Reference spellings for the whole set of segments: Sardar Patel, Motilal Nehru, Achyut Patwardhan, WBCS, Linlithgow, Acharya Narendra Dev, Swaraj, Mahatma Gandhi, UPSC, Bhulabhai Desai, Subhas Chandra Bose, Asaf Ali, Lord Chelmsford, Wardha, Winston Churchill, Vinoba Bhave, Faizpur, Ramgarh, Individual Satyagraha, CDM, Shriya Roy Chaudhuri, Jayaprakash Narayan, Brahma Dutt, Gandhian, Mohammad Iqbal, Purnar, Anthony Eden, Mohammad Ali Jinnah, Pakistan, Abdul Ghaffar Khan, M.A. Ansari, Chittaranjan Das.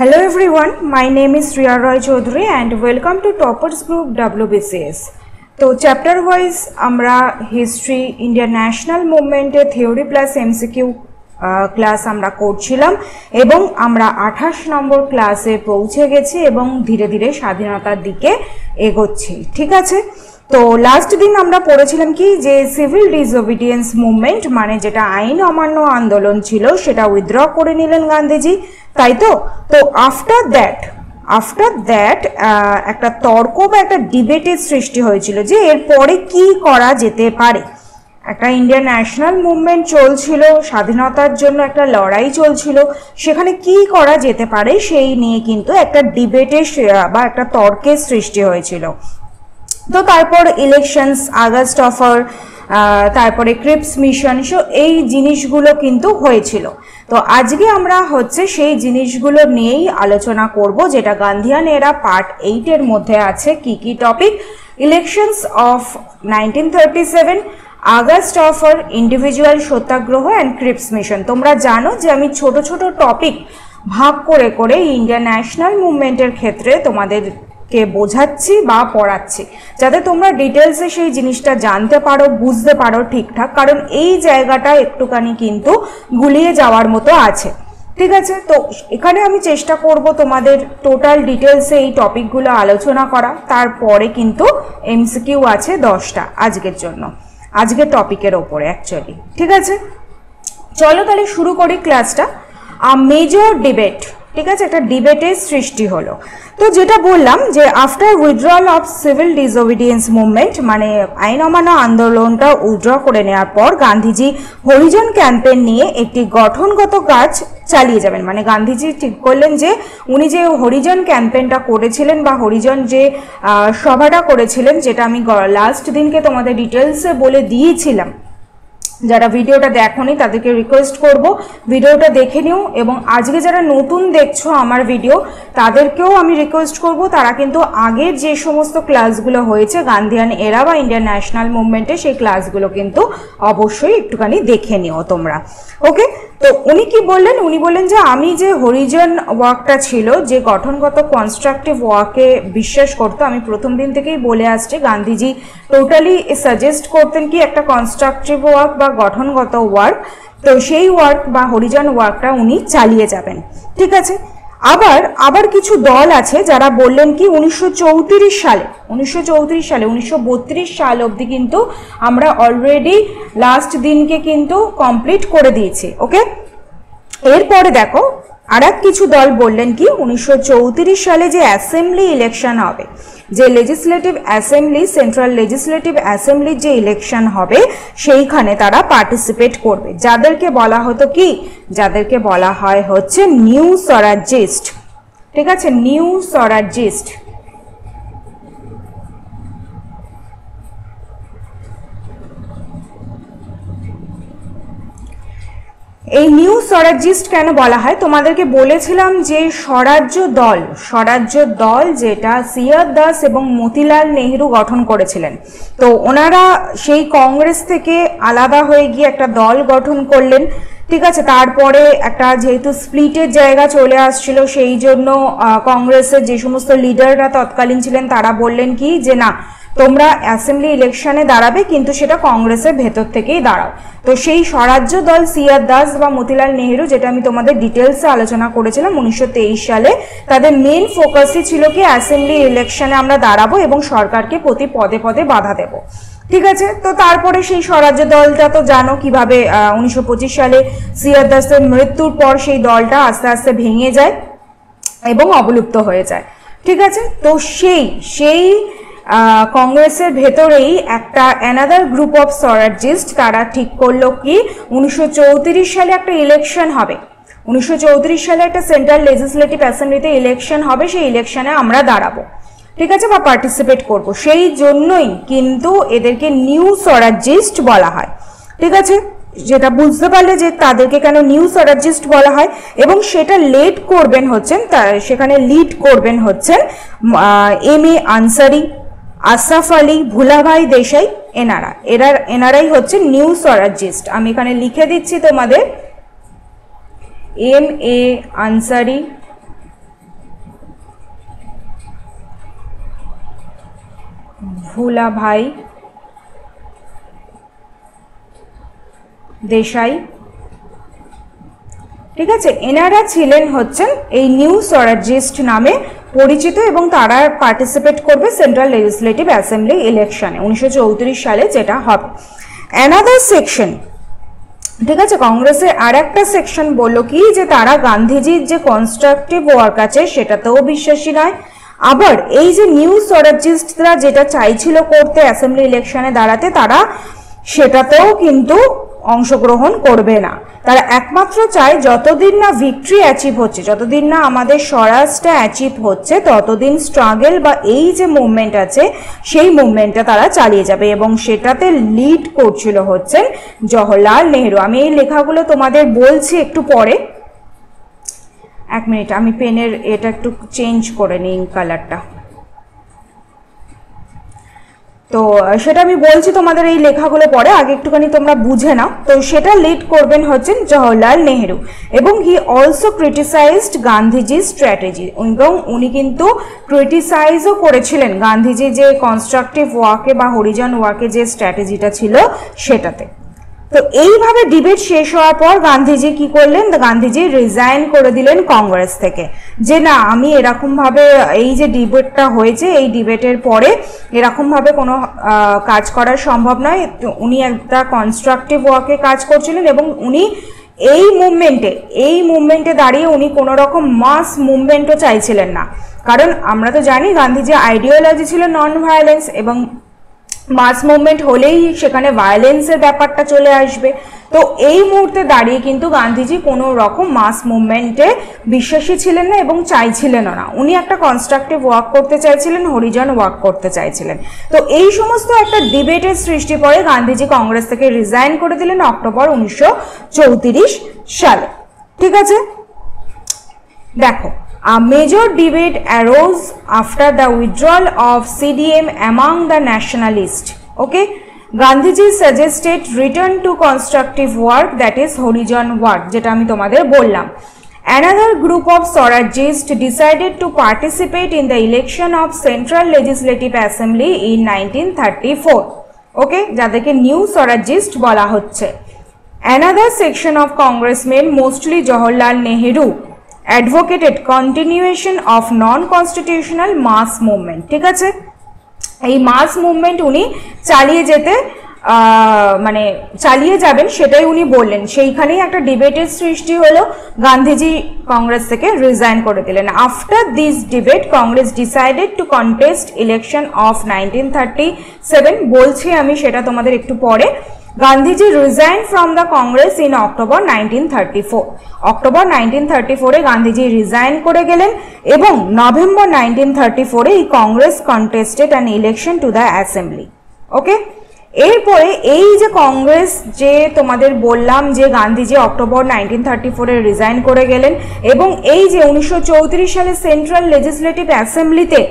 Hello everyone, my name is Shriya Roy Chaudhuri and welcome to Toppers Group WBCS. तो chapter wise আমরা history Indian national মুভমেন্টে theory plus MCQ class আমরা করছিলাম এবং আমরা 28 নম্বর ক্লাসে পৌঁছে গেছি এবং ধীরে ধীরে স্বাধীনতার দিকে এগোচ্ছি। ঠিক আছে, তো লাস্ট দিন আমরা পড়েছিলাম কি যে সিভিল ডিসঅবিডিয়েন্স মুভমেন্ট মানে যেটা আইন অমান্য আন্দোলন ছিল সেটা উইথড্র করে নিলেন গান্ধীজি, তাই তো। তো আফটার দ্যাট একটা তর্ক বা একটা ডিবেটের সৃষ্টি হয়েছিল যে এরপরে কি করা যেতে পারে। একটা ইন্ডিয়ান ন্যাশনাল মুভমেন্ট চলছিল, স্বাধীনতার জন্য একটা লড়াই চলছিল, সেখানে কি করা যেতে পারে সেই নিয়ে কিন্তু একটা ডিবেটের বা একটা তর্কের সৃষ্টি হয়েছিল। তো তারপর ইলেকশনস, আগস্ট অফার, তারপরে ক্রিপস মিশন, সো এই জিনিসগুলো কিন্তু হয়েছিল। তো আজকে আমরা হচ্ছে সেই জিনিসগুলো নিয়েই আলোচনা করব যেটা গান্ধিয়ান এরা পার্ট 8-এর মধ্যে আছে। কি কি topic? Elections of 1937, August offer, individual satyagraha and Cripps mission. তোমরা জানো যে আমি ছোট ছোট টপিক ভাগ করে করে ইন্ডিয়ান ন্যাশনাল মুভমেন্টের ক্ষেত্রে তোমাদের কে বোঝাচ্ছি বা পড়াচ্ছি যাতে তোমরা ডিটেলসে সেই জিনিসটা জানতে পারো, বুঝতে পারো ঠিকঠাক, কারণ এই জায়গাটা একটুখানি কিন্তু গুলিয়ে যাওয়ার মতো আছে। ঠিক আছে, তো এখানে আমি চেষ্টা করব তোমাদের টোটাল ডিটেলসে এই টপিকগুলো আলোচনা করা। তারপরে কিন্তু এমসিকিউ আছে 10টা আজকের জন্য, আজকের টপিকের ওপরে অ্যাকচুয়ালি। ঠিক আছে, চলো তাহলে শুরু করি ক্লাসটা। মেজর ডিবেট, ঠিক আছে, একটা ডিবেটের সৃষ্টি হলো। তো যেটা বললাম যে after withdrawal of civil disobedience movement মানে আইন অমান্য আন্দোলনটা উইথড্র করে নেওয়ার পর গান্ধীজি হরিজন ক্যাম্পেন নিয়ে একটি গঠনগত কাজ চালিয়ে যাবেন। মানে গান্ধীজি ঠিক করলেন যে উনি যে হরিজন ক্যাম্পেনটা করেছিলেন বা হরিজন যে সভাটা করেছিলেন, যেটা আমি লাস্ট দিনকে তোমাদের ডিটেলসে বলে দিয়েছিলাম, যারা ভিডিওটা দেখোনি তাদেরকে রিকোয়েস্ট করব ভিডিওটা দেখে নিও, এবং আজকে যারা নতুন দেখছো আমার ভিডিও তাদেরকেও আমি রিকোয়েস্ট করব তারা কিন্তু আগের যে সমস্ত ক্লাসগুলো হয়েছে গান্ধিয়ান এরা বা ইন্ডিয়ান ন্যাশনাল মুভমেন্টে সেই ক্লাসগুলো কিন্তু অবশ্যই একটুখানি দেখে নিও তোমরা, ওকে। তো উনি কি বললেন? উনি বললেন যে আমি যে হরিজন ওয়ার্কটা ছিল, যে গঠনগত কনস্ট্রাকটিভ ওয়ার্কে বিশ্বাস করতো, আমি প্রথম দিন থেকেই বলে আসছি গান্ধীজি টোটালি সাজেস্ট করতেন কি একটা কনস্ট্রাকটিভ ওয়ার্ক বা গঠনগত ওয়ার্ক, তো সেই ওয়ার্ক বা হরিজন ওয়ার্কটা উনি চালিয়ে যাবেন। ঠিক আছে, আবার কিছু দল আছে যারা বললেন কি 1934 সালে 1932 সাল অবধি কিন্তু আমরা অলরেডি লাস্ট দিনকে কিন্তু কমপ্লিট করে দিয়েছি, ওকে। এরপরে দেখো আর এক কিছু দল বললেন কি 1934 সালে যে অ্যাসেম্বলি ইলেকশন হবে, যে লেজিসলেটিভ অ্যাসেম্বলি, সেন্ট্রাল লেজিসলেটিভ অ্যাসেম্বলির যে ইলেকশন হবে সেইখানে তারা পার্টিসিপেট করবে, যাদেরকে বলা হতো কি, যাদেরকে বলা হয় হচ্ছে নিউ স্বরাজিস্ট। ঠিক আছে, নিউ স্বরাজিস্ট। এই নিউ স্বরাজিস্ট কেন বলা হয়? তোমাদেরকে বলেছিলাম যে স্বরাজ্য দল যেটা সিআর দাস এবং মতিলাল নেহরু গঠন করেছিলেন, তো ওনারা সেই কংগ্রেস থেকে আলাদা হয়ে গিয়ে একটা দল গঠন করলেন। ঠিক আছে, তারপরে একটা যেহেতু স্প্লিটের জায়গা চলে আসছিল সেই জন্য কংগ্রেসের যে সমস্ত লিডাররা তৎকালীন ছিলেন তারা বললেন কি যে না, তোমরা অ্যাসেম্বলি ইলেকশনে দাঁড়াবে কিন্তু সেটা কংগ্রেসের ভেতর থেকেই দাঁড়াও। তো সেই স্বরাজ্য দল সিআর দাস বা মতিলাল নেহরু, যেটা আমি তোমাদের ডিটেলসে আলোচনা করেছিলাম 1923 সালে, তাদের মেন ফোকাসই ছিল কি অ্যাসেম্বলি ইলেকশনে আমরা দাঁড়াবো এবং সরকারকে প্রতি পদে পদে বাধা দেব। ঠিক আছে, তো তারপরে সেই স্বরাজ্য দলটা তো জানো কিভাবে 1925 সালে সিআর দাসের মৃত্যুর পর সেই দলটা আস্তে আস্তে ভেঙে যায় এবং অবলুপ্ত হয়ে যায়। ঠিক আছে, তো সেই কংগ্রেসের ভেতরেই একটা অ্যানাদার গ্রুপ অফ স্বরাজিস্ট তারা ঠিক করলো কি 1934 সালে একটা ইলেকশন হবে, 1934 সালে একটা সেন্ট্রাল লেজিসলেটিভ অ্যাসেম্বলিতে ইলেকশন হবে, সেই ইলেকশনে আমরা দাঁড়াবো। ঠিক আছে, বা পার্টিসিপেট করব, সেই জন্যই কিন্তু এদেরকে নিউ স্বরাজিস্ট বলা হয়। ঠিক আছে, যেটা বুঝতে পারলে যে তাদেরকে কেন নিউ স্বরাজিস্ট বলা হয়, এবং সেটা সেখানে লিড করবেন হচ্ছেন এম.এ. আনসারি, আসাফ আলী, ভুলাভাই দেশাই, এনারাই হচ্ছে নিউ স্বরাজিস্ট। আমি এখানে লিখে দিচ্ছি তোমাদের, এম.এ. আনসারি, भूलाभाई देसाई। ठीक है, एनारा छिलेन हच्छेन न्यू स्वराज्यिस्ट नामे परिचित एवं तारा पार्टिसिपेट करबे सेंट्रल लेजिस्लेटिव असेंबली इलेक्शने 1934 साले जेटा हबे। अनादर सेक्शन, ठीक है, कांग्रेसेर आरेकटा सेक्शन बोलो कि जे तारा गांधीजीर जे कन्स्ट्राक्टिव वर्क आछे सेटातेओ विश्वासी नय। आबार एई जे न्यू स्वराज्यिस्टरा जेटा चाइछिलो करते असेंबली इलेक्शने दाड़ाते तारा सेटातेओ किन्तु अंशग्रहण करबे ना। तारा एकमात्र चाय जतदिन ना विक्ट्री अचिव होच्छे, जतदिन ना आमादेर स्वराजटा अचिव होच्छे, ततदिन स्ट्रागल बा एई जे मुभमेंट आछे सेई मुभमेंटटा तारा चालिये जाबे एबं सेटाते लीड करछिलो हच्छेन जवाहरलाल नेहरू। आमी एई लेखागुलो तोमादेर बोलছি একটু পরে। एक मिनट आमी पेनेर এটা একটু চেঞ্জ করে নিই কালারটা। तो সেটা আমি বলছি তোমাদের এই লেখাগুলো পড়ে, আগে একটুখানি তোমরা বুঝে নাও। তো সেটা লিড করবেন হচ্ছেন জওহরলাল নেহেরু এবং he also criticized Gandhiji strategy, এবং উনি কিন্তু ক্রিটিসাইজও করেছিলেন গান্ধীজি যে কনস্ট্রাকটিভ ওয়াকে বা হরিজন ওয়াকে যে স্ট্র্যাটেজিটা ছিল সেটাতে। तो এইভাবে ডিবেট শেষ হওয়ার পর গান্ধীজি কি করলেন, গান্ধীজি রিজাইন করে দিলেন কংগ্রেস থেকে, যে না আমি এরকম ভাবে এই যে ডিবেটটা হয়েছে এই ডিবেটের পরে এরকম ভাবে কোনো কাজ করা সম্ভব নয়। উনি একটা কনস্ট্রাকটিভ ওয়ার্কে কাজ করছিলেন এবং উনি এই মুভমেন্টে দাঁড়িয়ে উনি কোনো রকম মাস মুভমেন্টও চাইছিলেন না, কারণ আমরা তো জানি গান্ধীজি আইডিওলজি ছিল নন ভায়োলেন্স এবং मास मुभमेंट होलेई सेखाने वायलेंसের ব্যাপারটা চলে আসবে। তো এই মুহূর্তে দাঁড়িয়ে কিন্তু গান্ধীজি কোনো রকম মাস মুভমেন্টে বিশ্বাসী ছিলেন না এবং চাইছিলেন না। উনি একটা কনস্ট্রাকটিভ ওয়ার্ক করতে চাইছিলেন, হরিজন ওয়ার্ক করতে চাইছিলেন। তো এই সমস্ত একটা ডিবেটের সৃষ্টি পরে গান্ধীজি কংগ্রেস থেকে রিজাইন করে দিলেন অক্টোবর 1934 সালে। ঠিক আছে, দেখো A major debate arose after the withdrawal of CDM among the nationalists. Okay, Gandhiji suggested return to constructive work, that is horizon work, jeta ami tomader bollam. Another group of Swarajists decided to participate in the election of Central Legislative Assembly in 1934. Okay, jadeke new Swarajist bola hocche. Another section of congressmen, mostly Jawaharlal Nehru, advocated continuation of non-constitutional mass movement. ঠিক আছে, এই mass movement উনি চালিয়ে যেতে মানে চালিয়ে যাবেন সেটাই উনি বললেন। সেইখানেই একটা ডিবেটের সৃষ্টি হলো, গান্ধীজি কংগ্রেস থেকে রিজাইন করে দিলেন। After this debate Congress decided to contest election of 1937, বলছি আমি সেটা তোমাদের একটু পরে। Gandhiji resign from the Congress in October 1934, October 1934 ए गांधीजी रिजाइन करे गेलेन एवं नवेम्बर 1934 ए Congress contested an election to the assembly. Okay, এরপরে এই যে কংগ্রেস যে তোমাদের বললাম যে গান্ধীজি অক্টোবর 1934 এ রিজাইন করে গেলেন এবং এই যে 1934 সালে সেন্ট্রাল লেজিসলেটিভ অ্যাসেম্বলিতে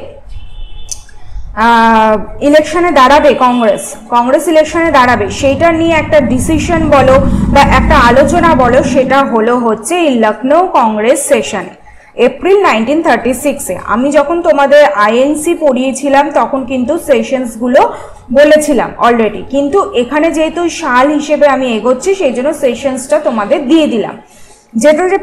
ইলেকশনে দাঁড়াবে কংগ্রেস, ইলেকশনে দাঁড়াবে সেইটা নিয়ে একটা ডিসিশন বলো বা একটা আলোচনা বলো, সেটা হলো হচ্ছে এই লখনৌ কংগ্রেস সেশনে এপ্রিল 1936 এ। আমি যখন তোমাদের আইএনসি পড়িয়েছিলাম তখন কিন্তু সেশনসগুলো বলেছিলাম অলরেডি, কিন্তু এখানে যেহেতু সাল হিসেবে আমি এগোচ্ছি সেই জন্য সেশনসটা তোমাদের দিয়ে দিলাম। যেটা যে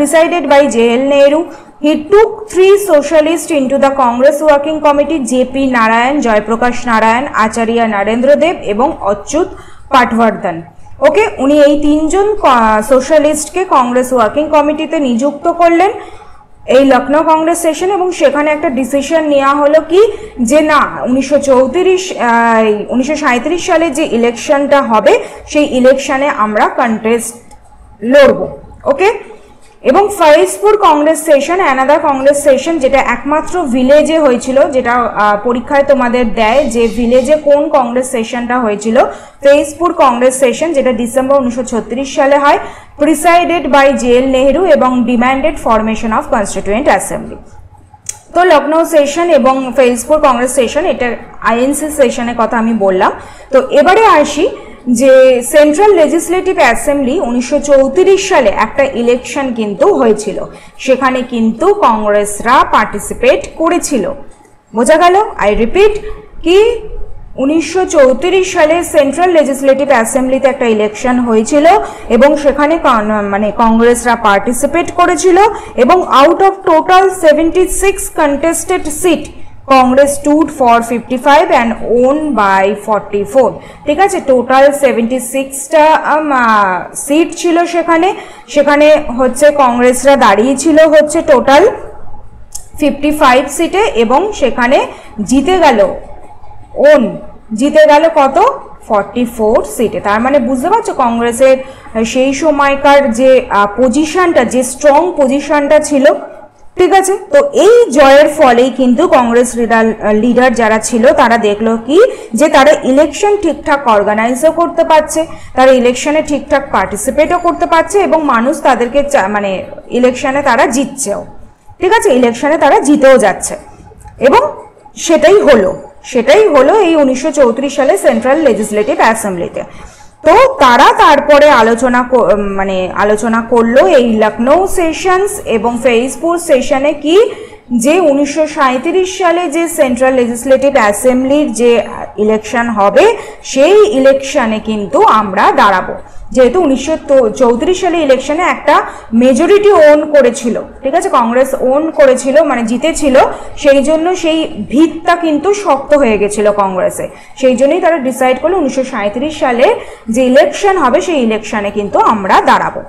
presided by J L Nehru, he took 3 socialists into the Congress working committee, JP Narayan, Jayaprakash Narayan, Acharya Narendra Dev এবং Achyut Patwardhan। ওকে, উনি এই তিনজন সোশ্যালিস্টকে কংগ্রেস ওয়ার্কিং কমিটিতে নিযুক্ত করলেন এই লখনৌ কংগ্রেস সেশন, এবং সেখানে একটা ডিসিশন নেওয়া হলো কি যে না 1937 সালে যে ইলেকশনটা হবে সেই ইলেকশনে আমরা কন্টেস্ট লড়ব। ওকে, এবং Faizpur Congress session another Congress session যেটা একমাত্র ভিলেজে হয়েছিল, যেটা পরীক্ষায় তোমাদের দেয় যে ভিলেজে কোন কংগ্রেস সেশনটা হয়েছিল, ফাইজপুর কংগ্রেস সেশন যেটা ডিসেম্বর 1936 সালে হয়, প্রিসাইডেড বাই জেএল নেহেরু এবং demanded formation of constituent assembly. তো লখনৌ সেশন এবং ফাইজপুর কংগ্রেস সেশন এটা আইএনসি সেশনের কথা আমি বললাম। তো এবারে আসি যে সেন্ট্রাল লেজিসলেটিভ অ্যাসেম্বলি 1934 সালে একটা ইলেকশন কিন্তু হয়েছিল, সেখানে কিন্তু কংগ্রেসরা পার্টিসিপেট করেছিল, বোঝা গেল। আই রিপিট, कि 1934 साले सेंट्रल लेजिस्लेटिव असेंबलीते एक इलेक्शन होयेछिलो एबं सेखाने माने कांग्रेसरा पार्टिसिपेट करेछिलो एबं out of total 76 contested seat Congress stood for 55 and won by 44। ठीक है, टोटाल 76टा सीट छिलो सेखाने सेखाने होच्छे कांग्रेसरा दाड़ियेछिलो होच्छे टोटाल 55 सीटे एबं सेखाने जीते गेलो ओन जीते गेल कत 44 सीटे। तार माने बुझते पारछो कांग्रेसेर सेई समयकार जे पजिशनटा जे स्ट्रंग पजिशनटा छिलो। ठीक है, तो यही जयर फले किन्तु कांग्रेस लीडर जरा छिलो तारा देखलो कि जे तारा इलेक्शन ठीक ठाक अर्गानाइजो करते पारछे, तारा इलेक्शने ठीक ठाक पार्टिसिपेटो करते पारछे एबं मानुष तादेरके माने इलेक्शने तारा जितछेओ। ठीक है, इलेक्शने तारा जितेओ जाच्छे एबं सेटाई हलो সেটাই হলো এই 1934 সালে সেন্ট্রাল লেজিসলেটিভ অ্যাসেম্বলিতে। তো তারা তারপরে আলোচনা করলো এই লখনৌ সেশনস এবং ফেইজপুর সেশনে কি যে 1937 সালে যে সেন্ট্রাল লেজিসলেটিভ অ্যাসেম্বলির যে ইলেকশন হবে সেই ইলেকশনে কিন্তু আমরা দাঁড়াবো, যেহেতু 1934 সালে ইলেকশনে একটা মেজরিটি ওন করেছিল। ঠিক আছে, কংগ্রেস ওন করেছিল মানে জিতেছিল, সেই জন্য সেই ভিতটা কিন্তু শক্ত হয়ে গেছিল কংগ্রেসে, সেই জন্যই তারা ডিসাইড করলো 1937 সালে যে ইলেকশন হবে সেই ইলেকশনে কিন্তু আমরা দাঁড়াবো।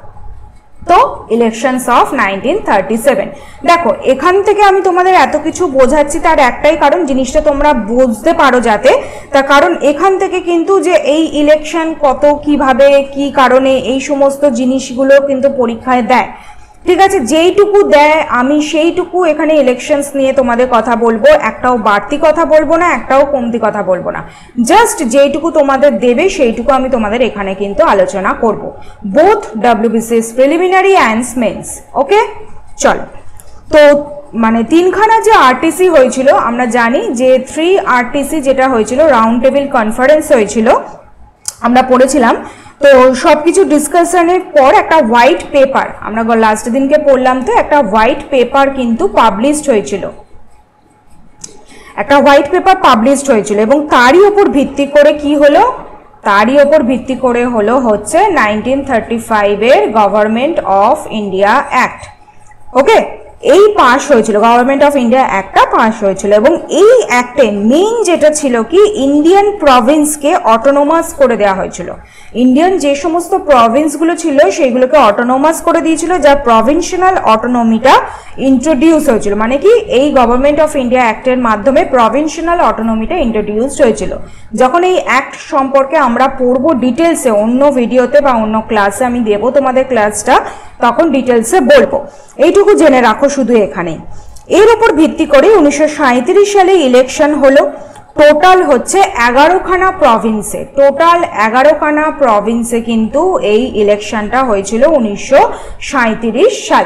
তো ইলেকশনস অফ 1937। দেখো এখান থেকে আমি তোমাদের এত কিছু বোঝাচ্ছি তার একটাই কারণ জিনিসটা তোমরা বুঝতে পারো যাতে, তার কারণ এখান থেকে কিন্তু যে এই ইলেকশন কত কিভাবে কি কারণে এই সমস্ত জিনিসগুলো কিন্তু পরীক্ষায় দেয়। ঠিক আছে, যেইটুকু দেয় আমি সেইটুকু এখানে ইলেকশনস নিয়ে তোমাদের কথা বলবো, একটাও বাড়তি কথা বলবো না, একটাও কমতি কথা বলবো না, জাস্ট যেইটুকু তোমাদের দেবে সেইটুকু আমি তোমাদের এখানে কিন্তু আলোচনা করব, both WBCS preliminary and mains. Okay, চলো। তো মানে তিনখানা যে আরটিসি হয়েছিল আমরা জানি যে 3 RTC যেটা হয়েছিল রাউন্ড টেবিল কনফারেন্স হয়েছিল আমরা পড়েছিলাম। তো সবকিছু ডিসকাশনের পর একটা হোয়াইট পেপার আমরা লাস্ট দিনকে পড়লাম, তো একটা হোয়াইট পেপার কিন্তু পাবলিশড হয়েছিল, একটা হোয়াইট পেপার পাবলিশড হয়েছিল এবং তারই উপর ভিত্তি করে কি হলো, তারই উপর ভিত্তি করে হলো হচ্ছে 1935 এর government of India act. Okay, এই পাস হয়েছিল গভর্নমেন্ট অফ ইন্ডিয়া অ্যাক্টটা পাস হয়েছিল এবং এই অ্যাক্টে মেইন যেটা ছিল কি ইন্ডিয়ান প্রভিন্সকে অটোনোমাস করে দেওয়া হয়েছিল। ইন্ডিয়ান যে সমস্ত প্রভিন্সগুলো ছিল সেইগুলোকে অটোনোমাস করে দিয়েছিল, যা প্রভিন্সিয়াল অটোনমিটা ইন্ট্রোডিউস হয়েছিল, মানে কি এই গভর্নমেন্ট অফ ইন্ডিয়া অ্যাক্টের মাধ্যমে প্রভিন্সিয়াল অটোনমিটা ইন্ট্রোডিউসড হয়েছিল। যখন এই অ্যাক্ট সম্পর্কে আমরা পড়বো ডিটেলসে অন্য ভিডিওতে বা অন্য ক্লাসে আমি দেবো তোমাদের ক্লাসটা, তখন ডিটেলসে বলবো, এইটুকু জেনে রাখো শুধু এখানে। এর উপর ভিত্তি করে 1937 সালে ইলেকশন হলো, টোটাল হচ্ছে 11খানা প্রভিন্সে, টোটাল 11খানা প্রভিন্সে কিন্তু এই ইলেকশনটা হয়েছিল 1937 সাল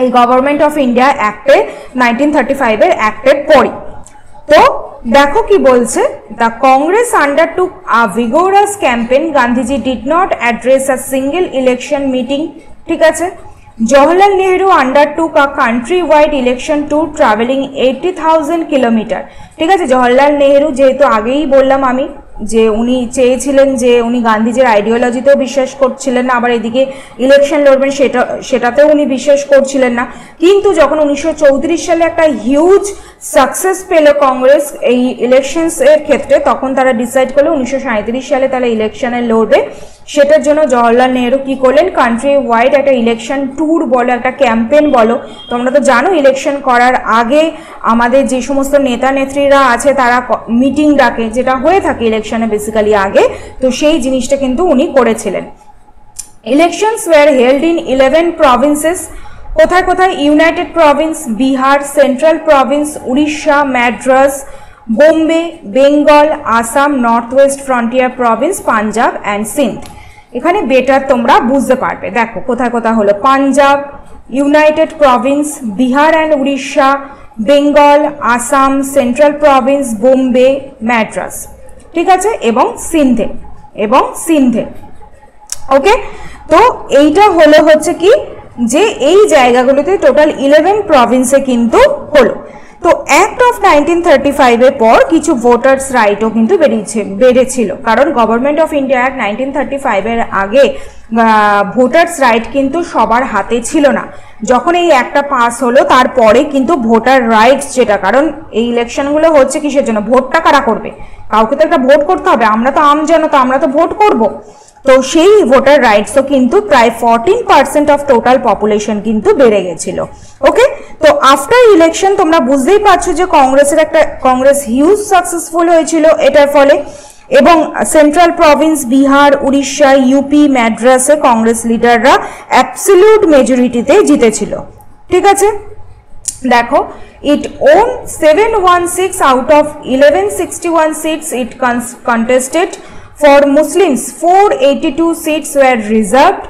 এই গভর্নমেন্ট অফ ইন্ডিয়া অ্যাক্টে 1935 এর অ্যাক্টের পরই। তো देखो कि बोलছে the Congress undertook a vigorous campaign. Gandhiji did not address a single election meeting. ठीक है, Jawaharlal Nehru undertook a country-wide election tour traveling 80,000 kilometre. ठीक है, Jawaharlal Nehru जेहेतु आगे ही बोललाम आमी যে উনি চেয়েছিলেন যে উনি গান্ধীজির আইডিওলজিতেও বিশ্বাস করছিলেন না, আবার এদিকে ইলেকশন লড়বেন সেটাতেও উনি বিশ্বাস করছিলেন না, কিন্তু যখন 1934 সালে একটা হিউজ সাকসেস পেল কংগ্রেস এই ইলেকশনস এর ক্ষেত্রে, তখন তারা ডিসাইড করলো 1937 সালে তারা ইলেকশনে লড়বে। সেটার জন্য জওহরলাল নেহরু কী করলেন, কান্ট্রি ওয়াইড একটা ইলেকশন ট্যুর বলো একটা ক্যাম্পেন বলো, তোমরা তো জানো ইলেকশন করার আগে আমাদের যে সমস্ত নেতা নেত্রীরা আছে তারা মিটিং ডাকে যেটা হয়ে থাকে ইলেকশনে বেসিক্যালি আগে, তো সেই জিনিসটা কিন্তু উনি করেছিলেন। Elections were held in 11 provinces. কোথায় কোথায়? United province, Bihar, central province, Orissa, Madras, Bombay, Bengal, Assam, north west frontier province, Punjab and Sindh. এখানে বেটার তোমরা বুঝতে পারবে, দেখো কোথায় কোথায় হলো, Punjab, united province, Bihar and Orissa, Bengal, Assam, central province, Bombay, Madras. ঠিক আছে, এবং সিন্ধে, এবং সিন্ধে। ওকে, তো এইটা হলো হচ্ছে কি যে এই জায়গাগুলোতে টোটাল 11 প্রভিন্সে কিন্তু হলো। तो एक्ट ऑफ 1935 এর পর কিছু ভোটারস রাইটও কিন্তু বেড়েছিল, কারণ গভর্নমেন্ট অফ ইন্ডিয়া অ্যাক্ট 1935 এর আগে ভোটারস রাইট কিন্তু সবার হাতে ছিল না। যখন এই একটা পাস হলো তারপরে কিন্তু ভোটার রাইটস যেটা, কারণ এই ইলেকশনগুলো হচ্ছে কিসের জন্য, ভোটটা কারা করবে, কাউকে তো একটা ভোট করতে হবে, আমরা তো আমজনতা, আমরা তো ভোট করব। তো সেই ভোটার রাইটসও কিন্তু প্রায় 14% অফ টোটাল পপুলেশন কিন্তু বেড়ে গেছিল। ওকে, তো আফটার ইলেকশন তোমরা বুঝতেই পারছো যে কংগ্রেসের একটা, কংগ্রেস হিউজ সাকসেসফুল হয়েছিল এটার ফলে, এবং central province Bihar, Orissa, UP, ম্যাড্রাসে কংগ্রেস লিডাররা অ্যাবসলিউট মেজরিটিতে জিতেছিল। ঠিক আছে, দেখো, it owned 716 out of 1161 seats it contested. For Muslims 482 seats were reserved.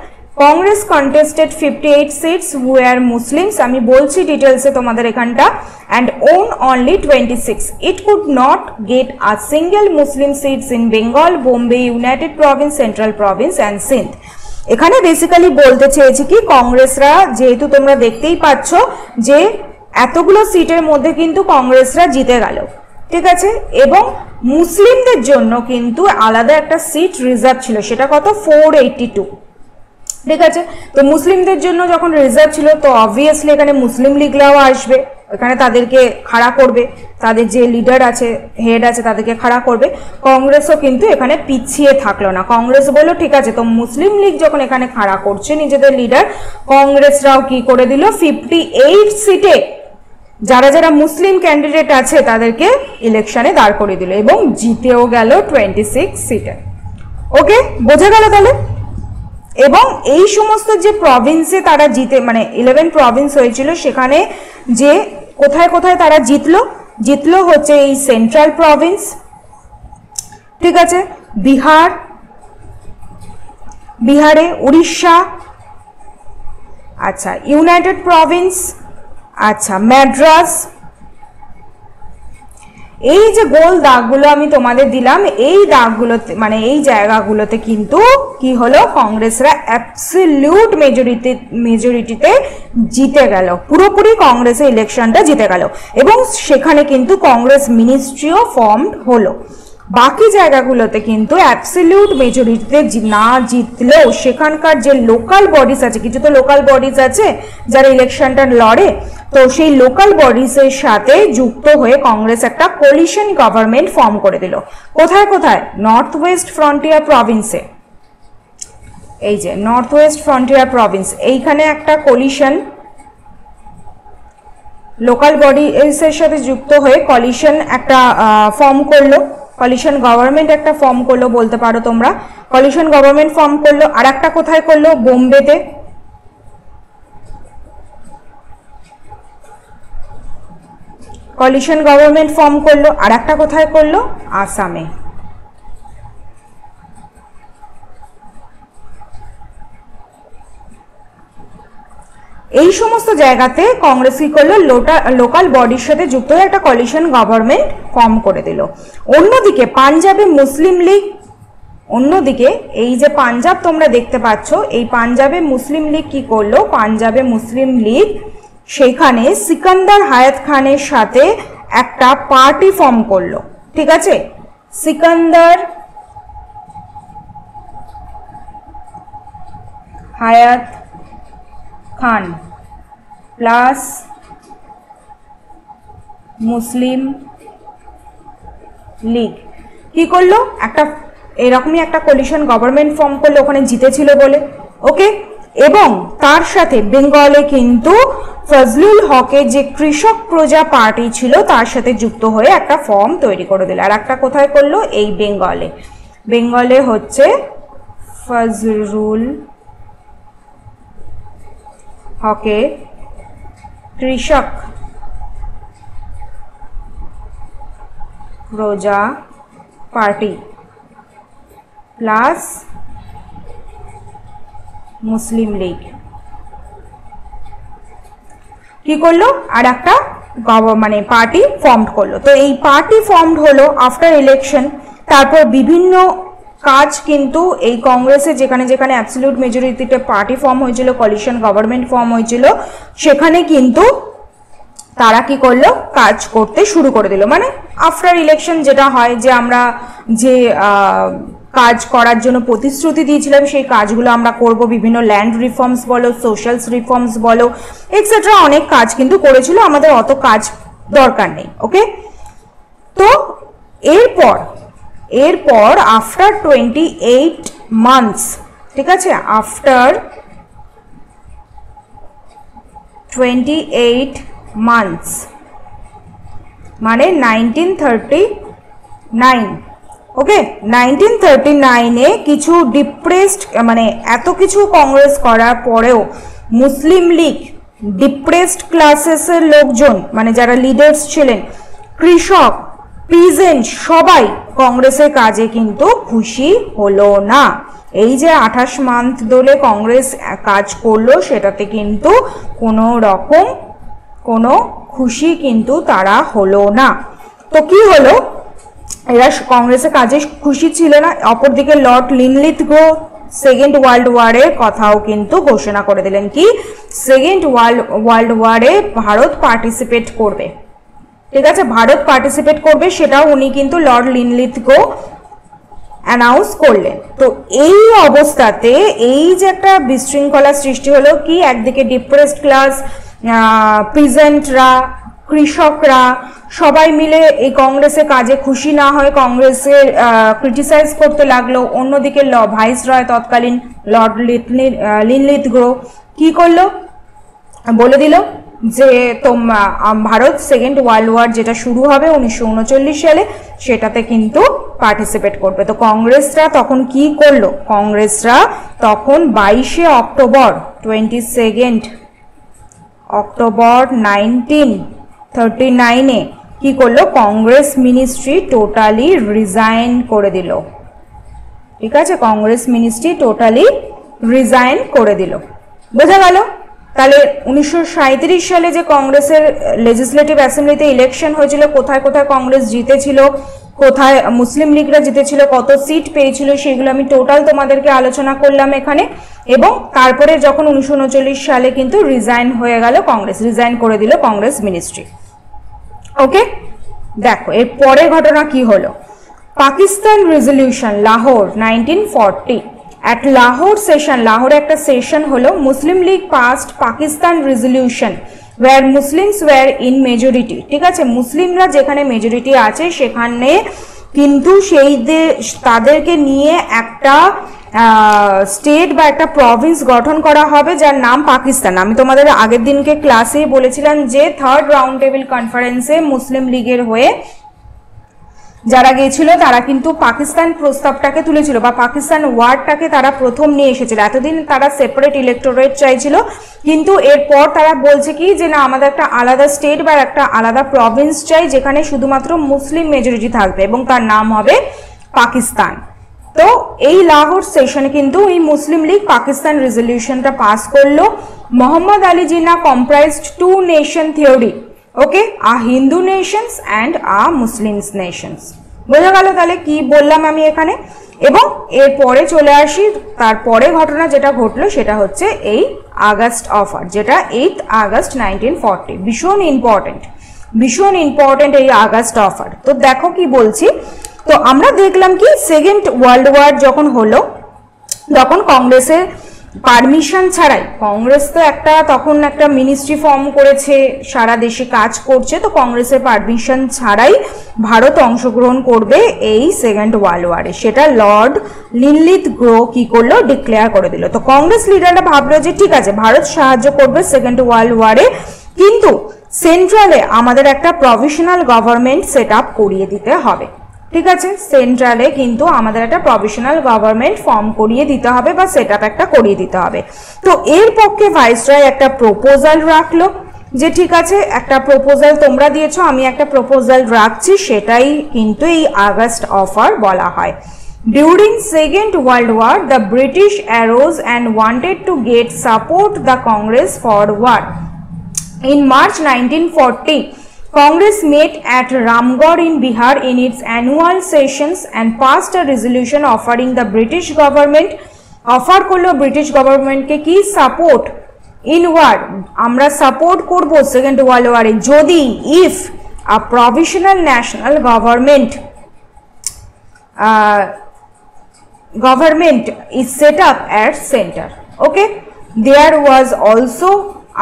Congress contested 58 seats where Muslims, আমি বলছি ডিটেলসে তোমাদের এখানটা, and owned only 26. It could not get a single Muslim seats in Bengal, Bombay, United Province, Central Province and Sindh. এখানে basically বলতে চেয়েছি কি, কংগ্রেসরা যেহেতু তোমরা দেখতেই পাচ্ছ যে এতগুলো সিটের মধ্যে কিন্তু কংগ্রেসরা জিতে গেল, ঠিক আছে, এবং মুসলিমদের জন্য কিন্তু আলাদা একটা সিট রিজার্ভ ছিল, সেটা কত, 482। ঠিক আছে, তো মুসলিমদের জন্য যখন রিজার্ভ ছিল তো অবভিয়াসলি এখানে মুসলিম লীগরাও আসবে, এখানে তাদেরকে খাড়া করবে, তাদের যে লিডার আছে, হেড আছে, তাদেরকে খাড়া করবে। কংগ্রেসও কিন্তু এখানে পিছিয়ে থাকলো না, কংগ্রেস বললো ঠিক আছে, তো মুসলিম লীগ যখন এখানে খাড়া করছে নিজেদের লিডার, কংগ্রেসরাও কি করে দিল, 58 সিটে যারা যারা মুসলিম ক্যান্ডিডেট আছে তাদেরকে ইলেকশনে দাঁড় করে দিল, এবং জিতেও গেল 26 সিটে। ওকে, বোঝা গেল তাহলে। এবং এই সমস্ত যে প্রভিন্সে তারা জিতে, মানে 11 প্রভিন্স হয়েছিল, সেখানে যে কোথায় কোথায় তারা জিতলো হচ্ছে এই সেন্ট্রাল প্রভিন্স, ঠিক আছে, বিহারে, উড়িষ্যা, আচ্ছা ইউনাইটেড প্রভিন্স, আচ্ছা ম্যাড্রাস। এই যে গোল দাগগুলো আমি তোমাদের দিলাম, এই দাগগুলোতে, মানে এই জায়গাগুলোতে কিন্তু কি হলো, কংগ্রেসরা অ্যাবসলিউট মেজরিটিতে জিতে গেল, পুরোপুরি কংগ্রেসের ইলেকশনটা জিতে গেল, এবং সেখানে কিন্তু কংগ্রেস মিনিস্ট্রিও ফর্মড হলো। বাকি জায়গাগুলোতে কিন্তু অ্যাবসলিউট মেজরিটিতে না জিতলেও সেখানকার যে লোকাল বডিস আছে, কিছু তো লোকাল বডিস আছে যারা ইলেকশনটা লড়ে, তো সেই লোকাল বডিসের সাথে যুক্ত হয়ে কংগ্রেস একটা কোয়ালিশন গভর্নমেন্ট ফর্ম করে দিল। কোথায় কোথায়, নর্থ ওয়েস্ট ফ্রন্টিয়ার প্রভিন্সে, এই যে নর্থ ওয়েস্ট ফ্রন্টিয়ার প্রভিন্স, এইখানে একটা কোয়ালিশন, লোকাল বডিসের সাথে যুক্ত হয়ে কোয়ালিশন একটা ফর্ম করলো, কোয়ালিশন গভর্নমেন্ট একটা ফর্ম করলো বলতে পারো তোমরা, কোয়ালিশন গভর্নমেন্ট ফর্ম করলো। আর একটা কোথায় করলো, বোম্বেতে, কোয়ালিশন গভর্নমেন্ট ফর্ম করলো। আর একটা কোথায় করলো, আসামে। এই সমস্ত জায়গাতে কংগ্রেস কি করলো, লোকাল বডির সাথে যুক্ত হয়ে একটা কোয়ালিশন গভর্নমেন্ট ফর্ম করে দিল। অন্যদিকে পাঞ্জাবে মুসলিম লীগ, অন্যদিকে এই যে পাঞ্জাব তোমরা দেখতে পাচ্ছ, এই পাঞ্জাবে মুসলিম লীগ কি করলো, পাঞ্জাবে মুসলিম লীগ সেখানে সিকান্দার হায়াত খানের সাথে একটা পার্টি ফর্ম করলো, ঠিক আছে, সিকান্দার হায়াত খান প্লাস মুসলিম লীগ কি করলো, একটা এরকমই একটা কোয়ালিশন গভর্নমেন্ট ফর্ম করলো ওখানে জিতেছিল বলে। ওকে, এবং তার সাথে বেঙ্গলে কিন্তু ফজলুল হকের যে কৃষক প্রজা পার্টি ছিল তার সাথে যুক্ত হয়ে একটা ফর্ম তৈরি করে দিল। আর একটা কোথায় করলো, এই বেঙ্গলে হচ্ছে ফজলুল হকে কৃষক প্রজা পার্টি প্লাস মুসলিম লীগ কি করলো, আর একটা মানে পার্টি ফর্মড করলো। তো এই পার্টি ফর্মড হলো আফটার ইলেকশন। তারপর বিভিন্ন কাজ কিন্তু এই কংগ্রেসে যেখানে যেখানে অ্যাবসলিউট মেজরিটিতে পার্টি ফর্ম হয়েছিল, কোয়ালিশন গভর্নমেন্ট ফর্ম হয়েছিল, সেখানে কিন্তু তারা কি করলো কাজ করতে শুরু করে দিল। মানে আফটার ইলেকশন যেটা হয় যে আমরা যে কাজ করার জন্য প্রতিশ্রুতি দিয়েছিলাম সেই কাজগুলো আমরা করব, বিভিন্ন ল্যান্ড রিফর্মস বলো, সোশ্যাল রিফর্মস বলো, এক্সেট্রা অনেক কাজ কিন্তু করেছিল, আমাদের অত কাজ দরকার নেই। ওকে, তো এরপর আফটার 28 মান্থস, ঠিক আছে, আফটার 28 মান্থস মানে 1939। ওকে, 1939-এ কিছু ডিপ্রেসড, মানে এত কিছু কংগ্রেস করার পরেও মুসলিম লীগ, ডিপ্রেসড ক্লাসেসের লোকজন, মানে যারা লিডার্স ছিলেন, কৃষক, পিজেন্ট, সবাই কংগ্রেসের কাজে কিন্তু খুশি হলো না। এই যে 28 মান্থ ধরে কংগ্রেস কাজ করলো সেটাতে কিন্তু কোনো রকম কোনো খুশি কিন্তু তারা হলো না। তো কি হলো, এরা কংগ্রেসের কাজে খুশি ছিল না। অপরদিকে লর্ড লিনলিথগো সেকেন্ড ওয়ার্ল্ড ওয়ারের কথাও কিন্তু ঘোষণা করে দিলেন কি সেকেন্ড ওয়ার্ল্ড ওয়ারে ভারত পার্টিসিপেট করবে, ঠিক আছে, ভারত পার্টিসিপেট করবে, সেটাও উনি কিন্তু লর্ড লিনলিথগো অ্যানাউন্স করলেন। তো এই অবস্থাতে এই যে একটা বিশৃঙ্খলা সৃষ্টি হলো কি, একদিকে ডিপ্রেসড ক্লাস, পিজেন্টরা, কৃষকরা সবাই মিলে এই কংগ্রেসের কাজে খুশি না হয় কংগ্রেসের ক্রিটিসাইজ করতে লাগলো। অন্যদিকে ভাইসরয় তৎকালীন লর্ড লিনলিথগো কি করলো, বলে দিল যে তোমরা ভারত সেকেন্ড ওয়ার্ল্ড ওয়ার যেটা শুরু হবে 1939 সালে সেটাতে কিন্তু পার্টিসিপেট করবে। তো কংগ্রেসরা তখন কি করলো, কংগ্রেসরা তখন 22 অক্টোবর, 22 অক্টোবর 1939-এ কি করলো, কংগ্রেস মিনিস্ট্রি টোটালি রিজাইন করে দিল, ঠিক আছে, কংগ্রেস মিনিস্ট্রি টোটালি রিজাইন করে দিল। বোঝা গেল? তাহলে 1937 সালে যে কংগ্রেসের লেজিসলেটিভ অ্যাসেম্বলিতে ইলেকশন হয়েছিল, কোথায় কোথায় কংগ্রেস জিতেছিল, কোথায় মুসলিম লীগরা জিতেছিল, কত সিট পেয়েছিল, সেগুলো আমি টোটাল তোমাদেরকে আলোচনা করলাম এখানে। এবং তারপরে যখন 1939 সালে কিন্তু রিজাইন হয়ে গেল কংগ্রেস, রিজাইন করে দিল কংগ্রেস মিনিস্ট্রি। ওকে, দেখো এর পরের ঘটনা কি হলো, Pakistan resolution, Lahore 1940। At Lahore session, Lahore ekta session holo, Muslim League passed Pakistan resolution where Muslims were in majority, ঠিক আছে, মুসলিমরা যেখানে মেজরিটি আছে সেখানে কিন্তু সেই তাদেরকে নিয়ে একটা স্টেট বা একটা প্রভিন্স গঠন করা হবে যার নাম পাকিস্তান। আমি তোমাদের আগের দিনকে ক্লাসে বলেছিলাম যে থার্ড রাউন্ড টেবিল কনফারেন্সে মুসলিম লীগের হয়ে যারা গিয়েছিল তারা কিন্তু পাকিস্তান প্রস্তাবটাকে তুলেছিল বা পাকিস্তান ওয়ার্ডটাকে তারা প্রথম নিয়ে এসেছিল। এতদিন তারা সেপারেট ইলেকটোরেট চাইছিল, কিন্তু এরপর তারা বলছে কি যে না, আমাদের একটা আলাদা স্টেট বা একটা আলাদা প্রভিন্স চাই যেখানে শুধুমাত্র মুসলিম মেজরিটি থাকবে এবং তার নাম হবে পাকিস্তান। তো এই লাহোর সেশনে কিন্তু এই মুসলিম লীগ পাকিস্তান রেজলিউশনটা পাস করলো। Mohammad Ali Jinnah comprised 2 nation theory, okay, a Hindu nations and a Muslims nations. বোঝা গেল তাহলে কি বললাম আমি এখানে। এবং এরপরে চলে আসি, তারপরে ঘটনা যেটা ঘটলো সেটা হচ্ছে এই আগস্ট অফার, যেটা 8 আগস্ট 1940, ভীষণ ইম্পর্টেন্ট, ভীষণ ইম্পর্টেন্ট এই আগস্ট অফার। তো দেখো কি বলছি, তো আমরা দেখলাম কি সেকেন্ড ওয়ার্ল্ড ওয়ার যখন হলো তখন কংগ্রেসের পারমিশন ছাড়াই, কংগ্রেস তো একটা তখন একটা মিনিস্ট্রি ফর্ম করেছে, সারা দেশে কাজ করছে, তো কংগ্রেসের পারমিশন ছাড়াই ভারত অংশগ্রহণ করবে এই সেকেন্ড ওয়ার্ল্ড ওয়ারে, সেটা লর্ড লিনলিথগো কি করলো, ডিক্লেয়ার করে দিল। তো কংগ্রেস লিডাররা ভাবলো যে ঠিক আছে ভারত সাহায্য করবে সেকেন্ড ওয়ার্ল্ড ওয়ারে, কিন্তু সেন্ট্রালে আমাদের একটা প্রভিশনাল গভর্নমেন্ট সেট আপ করিয়ে দিতে হবে, ঠিক আছে, সেন্ট্রালে কিন্তু আমাদের একটা প্রভিশনাল গভর্নমেন্ট ফর্ম করিয়ে দিতে হবে বা সেট আপ একটা করিয়ে দিতে হবে। তো এর পক্ষে ভাইসরয় একটা প্রপোজাল রাখলো যে ঠিক আছে একটা প্রপোজাল তোমরা দিয়েছো, আমি একটা প্রপোজাল রাখছি, সেটাই কিন্তু এই আগস্ট অফার বলা হয়। During second world war the British arose and wanted to get support the Congress for war. In March 1940 Congress met at Ramgarh in Bihar in its annual sessions and passed a resolution offering the British government, offer korlo British government ke ki support inward আমরা support করব second world ওয়ারে যদি if a provisional national government is set up at centre okay there was also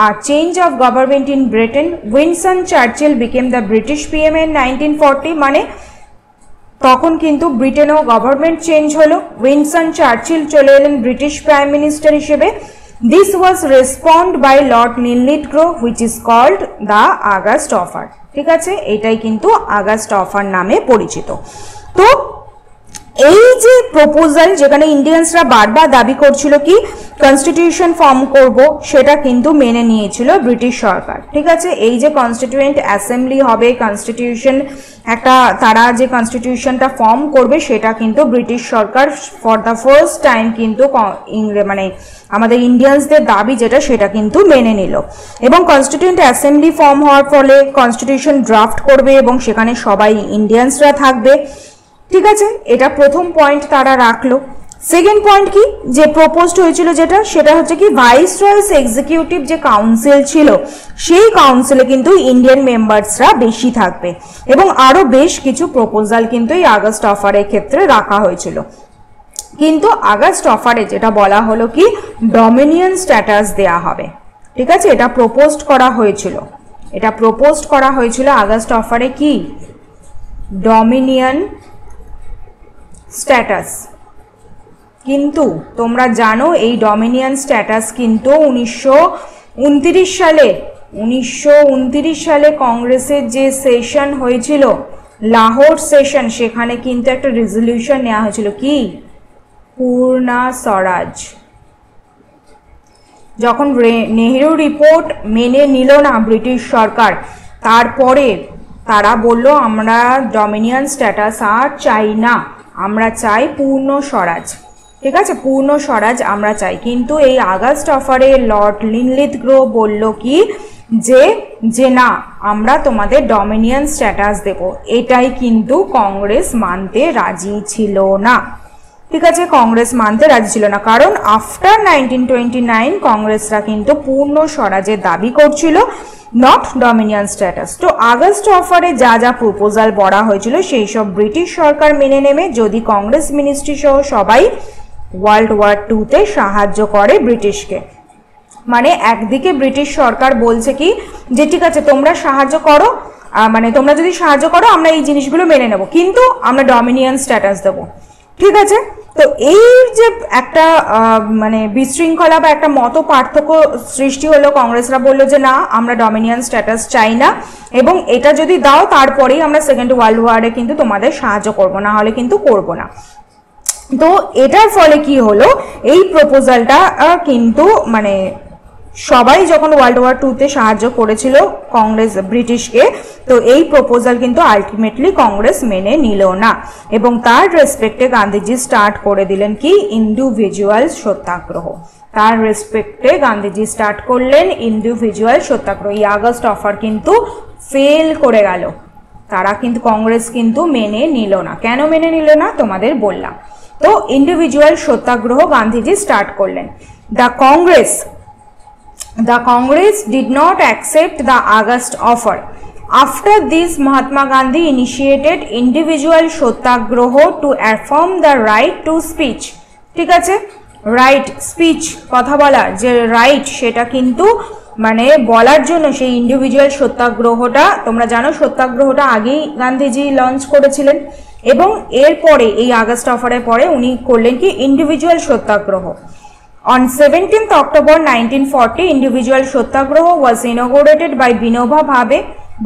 a change of government in Britain Winston Churchill became the British PM in 1940 মানে তখন কিন্তু ব্রিটেনও government change হলো Winston Churchill চলে এলেন British prime minister হিসেবে This was responded by Lord Linlithgow which is called the August Offer ঠিক আছে এটাই কিন্তু August Offer নামে পরিচিত তো এই যে প্রপোজাল যেখানে ইন্ডিয়ানসরা বারবার দাবি করছিল কি কনস্টিটিউশন ফর্ম করব সেটা কিন্তু মেনে নিয়েছিল ব্রিটিশ সরকার ঠিক আছে এই যে কনস্টিটিউয়েন্ট অ্যাসেম্বলি হবে কনস্টিটিউশন একটা তারা যে কনস্টিটিউশনটা ফর্ম করবে সেটা কিন্তু ব্রিটিশ সরকার ফর দ্য ফার্স্ট টাইম কিন্তু মানে আমাদের ইন্ডিয়ানসদের দাবি যেটা সেটা কিন্তু মেনে নিল এবং কনস্টিটিউয়েন্ট অ্যাসেম্বলি ফর্ম হওয়ার ফলে কনস্টিটিউশন ড্রাফট করবে এবং সেখানে সবাই ইন্ডিয়ানসরা থাকবে ঠিক আছে এটা প্রথম পয়েন্ট তারা রাখলো সেকেন্ড পয়েন্ট কি যে প্রপোজড হয়েছিল যেটা সেটা হচ্ছে কি ভাইসরয়েস এক্সিকিউটিভ যে কাউন্সিল ছিল সেই কাউন্সিলে কিন্তু ইন্ডিয়ান মেম্বারসরা বেশি থাকবে এবং আরো বেশ কিছু প্রপোজাল কিন্তু এই আগস্ট অফারের ক্ষেত্রে রাখা হয়েছিল কিন্তু আগস্ট অফারে যেটা বলা হলো কি ডমিনিয়ন স্ট্যাটাস দেয়া হবে ঠিক আছে এটা প্রপোজড করা হয়েছিল আগস্ট অফারে কি ডমিনিয়ন স্ট্যাটাস কিন্তু তোমরা জানো এই ডমিনিয়ন স্ট্যাটাস কিন্তু 1929 সালে কংগ্রেসের যে সেশন হয়েছিল লাহোর সেশন সেখানে কিন্তু একটা রেজলিউশন নেওয়া হয়েছিল কি পূর্ণ স্বরাজ যখন নেহেরু রিপোর্ট মেনে নিল না ব্রিটিশ সরকার তারপরে তারা বলল আমরা ডমিনিয়ন স্ট্যাটাস আর চাই না আমরা চাই পূর্ণ স্বরাজ ঠিক আছে পূর্ণ স্বরাজ আমরা চাই কিন্তু এই আগস্ট অফারে লর্ড লিনলিথগ্রো বলল কি যে না আমরা তোমাদের ডমিনিয়ন স্ট্যাটাস দেব এটাই কিন্তু কংগ্রেস মানতে রাজি ছিল না ঠিক আছে কংগ্রেস মানতে রাজি ছিল না কারণ আফটার 1929 কংগ্রেসরা কিন্তু পূর্ণ স্বরাজের দাবি করছিল নট ডমিনিয়ন স্ট্যাটাস তো আগস্ট অফারে যা যা প্রপোজাল বলা হয়েছিল সেই সব ব্রিটিশ সরকার মেনে নেবে যদি কংগ্রেস মিনিস্ট্রি সহ সবাই ওয়ার্ল্ড ওয়ার টুতে সাহায্য করে ব্রিটিশকে মানে একদিকে ব্রিটিশ সরকার বলছে কি যে ঠিক আছে তোমরা সাহায্য করো মানে তোমরা যদি সাহায্য করো আমরা এই জিনিসগুলো মেনে নেব কিন্তু আমরা ডমিনিয়ন স্ট্যাটাস দেবো ঠিক আছে তো এই যে একটা মানে বিশৃঙ্খলা বা একটা মত পার্থক্য সৃষ্টি হলো কংগ্রেসরা বলল যে না আমরা ডমিনিয়ন স্ট্যাটাস চাই না এবং এটা যদি দাও তারপরেই আমরা সেকেন্ড ওয়ার্ল্ড ওয়ারে কিন্তু তোমাদের সাহায্য করবো না হলে কিন্তু করবো না তো এটার ফলে কি হলো এই প্রপোজালটা কিন্তু মানে সবাই যখন ওয়ার্ল্ড ওয়ার টুতে সাহায্য করেছিল কংগ্রেস ব্রিটিশকে তো এই প্রপোজাল কিন্তু আলটিমেটলি কংগ্রেস মেনে নিল না এবং তার রেসপেক্টে গান্ধীজি স্টার্ট করে দিলেন কি ইন্ডিভিজুয়াল সত্যাগ্রহ তার রেসপেক্টে গান্ধীজি স্টার্ট করলেন ইন্ডিভিজুয়াল সত্যাগ্রহ এই আগস্ট অফার কিন্তু ফেল করে গেল তারা কিন্তু কংগ্রেস কিন্তু মেনে নিল না কেন মেনে নিল না তোমাদের বললাম তো ইন্ডিভিজুয়াল সত্যাগ্রহ গান্ধীজি স্টার্ট করলেন The Congress did not accept the August offer. After this, Mahatma Gandhi initiated individual Satyagraha to affirm the right to speech. ঠিক আছে right speech কথা বলা যে right সেটা কিন্তু মানে বলার জন্য সেই ইন্ডিভিজুয়াল সত্যাগ্রহটা তোমরা জানো সত্যাগ্রহটা আগেই গান্ধীজি লঞ্চ করেছিলেন এবং এরপরে এই আগস্ট অফারের পরে উনি করলেন কি individual satyagraha On 17th October 1940, individual Satyagraha was inaugurated by Vinoba Bhave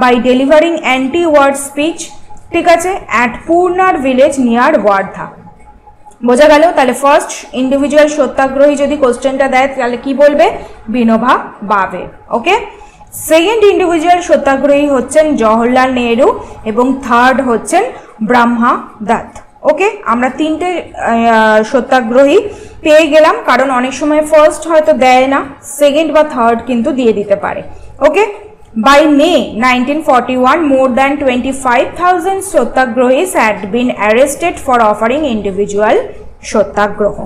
by delivering anti-war speech ঠিক আছে at Purnar village near Wardha. বোঝা গেল তাহলে ফার্স্ট ইন্ডিভিজুয়াল সত্যাগ্রহী যদি কোশ্চেনটা দেয় তাহলে কি বলবে বিনোবা ভাবে ওকে সেকেন্ড ইন্ডিভিজুয়াল সত্যাগ্রহী হচ্ছেন জওহরলাল নেহরু এবং থার্ড হচ্ছেন ব্রহ্মা দত্ত ওকে আমরা তিনটে সত্যাগ্রহী পেয়ে গেলাম কারণ অনেক সময় ফার্স্ট হয়তো দেয় না সেকেন্ড বা থার্ড কিন্তু দিয়ে দিতে পারে okay by May 1941 more than 25,000 satyagrahis had been arrested for offering individual satyagraha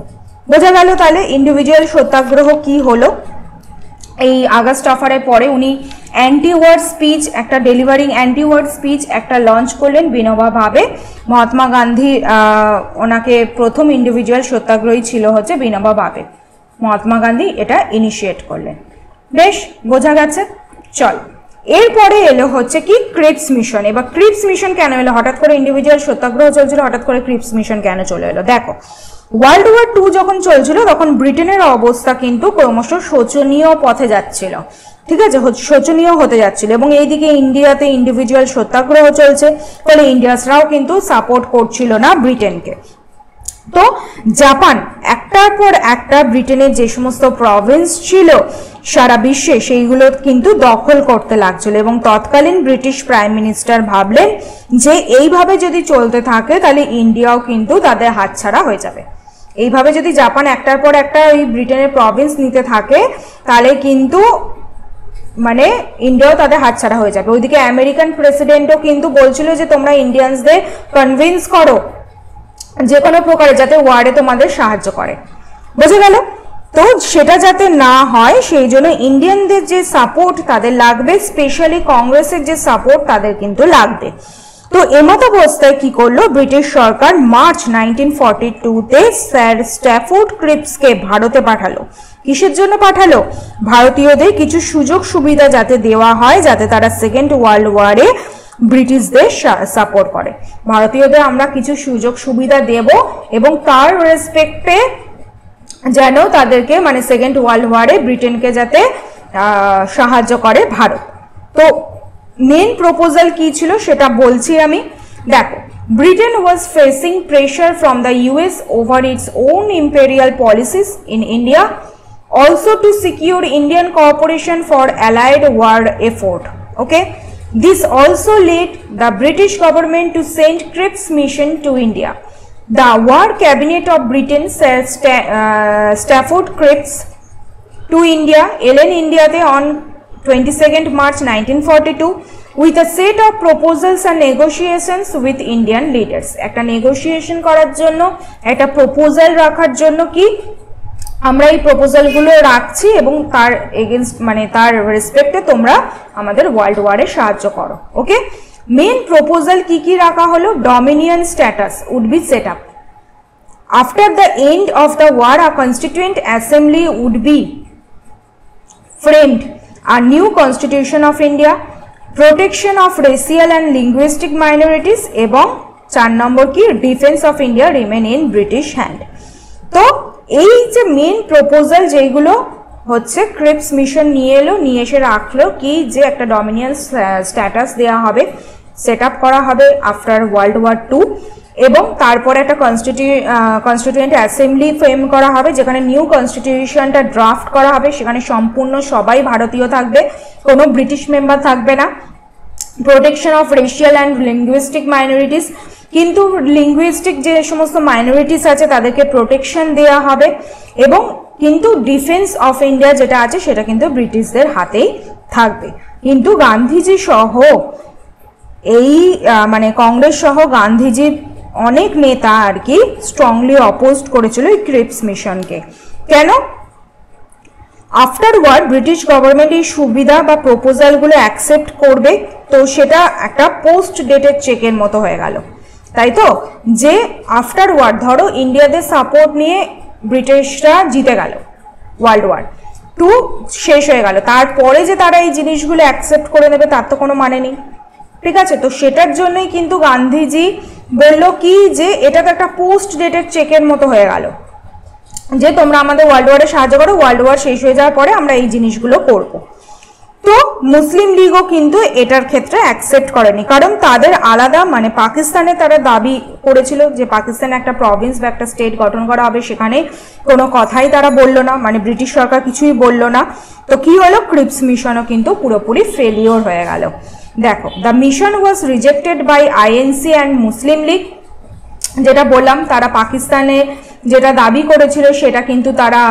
বোঝা গেল তাহলে ইন্ডিভিজুয়াল সত্যাগ্রহ কি হলো আগস্ট অফারের পরে উনি অ্যান্টি ওয়ার স্পিচ একটা ডেলিভারিং অ্যান্টি ওয়ার স্পিচ একটা লঞ্চ করলেন বিনোবা ভাবে। মহাত্মা গান্ধী ওনাকে প্রথম ইন্ডিভিজুয়াল সত্যাগ্রহী ছিল হচ্ছে বিনোবা ভাবে, মহাত্মা গান্ধী এটা ইনিশিয়েট করলেন। বেশ বোঝা গেছে। চল এরপরে এলো হচ্ছে কি ক্রিপস মিশন। এবার ক্রিপস মিশন কেন এলো? হঠাৎ করে ইন্ডিভিজুয়াল সত্যাগ্রহ চলছিল, হঠাৎ করে ক্রিপস মিশন কেন চলে এলো? দেখো ওয়ার্ল্ড ওয়ার টু যখন চলছিল তখন ব্রিটেনের অবস্থা কিন্তু ক্রমশ শোচনীয় পথে যাচ্ছিল, ঠিক আছে, শোচনীয় হতে যাচ্ছিল। এবং এইদিকে ইন্ডিয়াতে ইন্ডিভিজুয়াল সত্যাগ্রহ চলছে, ফলে ইন্ডিয়াসরাও কিন্তু সাপোর্ট করছিল না ব্রিটেনকে। তো জাপান একটার পর একটা ব্রিটেনের যে সমস্ত প্রভিন্স ছিল সারা বিশ্বে সেইগুলো কিন্তু দখল করতে লাগছিল। এবং তৎকালীন ব্রিটিশ প্রাইম মিনিস্টার ভাবলেন যে এইভাবে যদি চলতে থাকে তাহলে ইন্ডিয়াও কিন্তু তাদের হাতছাড়া হয়ে যাবে। এইভাবে যদি জাপান একটার পর একটা ওই ব্রিটেনের প্রভিন্স নিতে থাকে তাহলে কিন্তু মানে ইন্ডিয়াও তাদের হাতছাড়া হয়ে যাবে। ওইদিকে আমেরিকান প্রেসিডেন্টও কিন্তু বলছিল যে তোমরা ইন্ডিয়ানসদের কনভিন্স করো যে কোনো প্রকারে যাতে ওয়ারে তোমাদের সাহায্য করে, বুঝে গেল? তো সেটা যাতে না হয় সেই জন্য ইন্ডিয়ানদের যে সাপোর্ট তাদের লাগবে, স্পেশালি কংগ্রেসের যে সাপোর্ট তাদের কিন্তু লাগবে। তো এমত অবস্থায় কি করলো ব্রিটিশ সরকার, মার্চ 1942-তে স্যার স্ট্যাফোর্ড ক্রিপসকে ভারতে পাঠালো। কিসের জন্য পাঠালো? ভারতীয়দের কিছু সুযোগ সুবিধা যাতে দেওয়া হয়, যাতে তারা সেকেন্ড ওয়ার্ল্ড ওয়ারে ব্রিটিশদের সাপোর্ট করে। ভারতীয়দের আমরা কিছু সুযোগ সুবিধা দেব এবং তার রেসপেক্টে যেন তাদেরকে মানে সেকেন্ড ওয়ার্ল্ড ওয়ারে ব্রিটেনকে যাতে সাহায্য করে ভারত। তো মেন প্রপোজাল কি ছিল সেটা বলছি আমি। দেখো Britain was facing pressure from the US over its own imperial policies in India, also to secure Indian cooperation for allied war effort. Okay, this also led the British government to send Cripps mission to India. The war cabinet of Britain sent Stafford Cripps to India, LN India, on 22nd March 1942 with a set of proposals and negotiations with Indian leaders. একটা negotiation করার জন্য, একটা proposal রাখার জন্য কি আমরা এই প্রপোজালগুলো রাখছি এবং তার এগেনস্ট মানে তার রেসপেক্টে তোমরা আমাদের ওয়ার্ল্ড ওয়ারে সাহায্য করো। ওকে, মেন প্রপোজাল কি কি রাখা হলো? Dominion status would be set up after the end of the war, a constituent assembly would be framed, a new constitution of India, protection of racial and linguistic minorities, এবং 4 নম্বর কি defence of India remain in British hand. তো এই যে main proposal যেগুলো হচ্ছে Cripps mission নিয়ে এলো, নিয়ে এসে রাখলো কি যে একটা ডমিনিয়ন স্ট্যাটাস দেওয়া হবে, সেট আপ করা হবে আফটার ওয়ার্ল্ড ওয়ার টু, এবং তারপরে একটা কনস্টিটিউয়েন্ট অ্যাসেম্বলি ফ্রেম করা হবে যেখানে নিউ কনস্টিটিউশনটা ড্রাফট করা হবে, সেখানে সম্পূর্ণ সবাই ভারতীয় থাকবে, কোনো ব্রিটিশ মেম্বার থাকবে না, protection of racial and linguistic minorities, কিন্তু লিঙ্গুইস্টিক যে সমস্ত মাইনরিটিস আছে তাদেরকে প্রোটেকশন দেওয়া হবে, এবং কিন্তু ডিফেন্স অফ ইন্ডিয়া যেটা আছে সেটা কিন্তু ব্রিটিশদের হাতেই থাকবে। কিন্তু গান্ধীজি সহ এই মানে কংগ্রেস সহ গান্ধীজির অনেক নেতা আর কি স্ট্রংলি অপোজড করেছিল এই ক্রিপস মিশনকে। কেন? আফটারওয়ার্ড ব্রিটিশ গভর্নমেন্ট এই সুবিধা বা প্রপোজালগুলো অ্যাকসেপ্ট করবে, তো সেটা একটা পোস্ট ডেটেড চেকের মতো হয়ে গেল, তাই তো? যে আফটার ওয়ার ধরো ইন্ডিয়াদের সাপোর্ট নিয়ে ব্রিটিশরা জিতে গেল, ওয়ার্ল্ড ওয়ার টু শেষ হয়ে গেল, তারপরে যে তারা এই জিনিসগুলো অ্যাকসেপ্ট করে নেবে তার তো কোনো মানে নেই, ঠিক আছে? তো সেটার জন্যই কিন্তু গান্ধীজি বললো কি যে এটা তো একটা পোস্ট ডেটেড চেকের মতো হয়ে গেল যে তোমরা আমাদের ওয়ার্ল্ড ওয়ারে সাহায্য করো, ওয়ার্ল্ড ওয়ার শেষ হয়ে যাওয়ার পরে আমরা এই জিনিসগুলো করবো। তো মুসলিম লীগও কিন্তু এটার ক্ষেত্রে অ্যাকসেপ্ট করেনি, কারণ তাদের আলাদা মানে পাকিস্তানে তারা দাবি করেছিল যে পাকিস্তানে একটা প্রভিন্স বা একটা স্টেট গঠন করা হবে, সেখানে কোনো কথাই তারা বললো না, মানে ব্রিটিশ সরকার কিছুই বললো না। তো কি হলো? ক্রিপস মিশনও কিন্তু পুরোপুরি ফেলিওর হয়ে গেল। দেখো the mission was rejected by INC and Muslim League, যেটা বললাম তারা পাকিস্তানে যেটা দাবি করেছিল সেটা কিন্তু তারা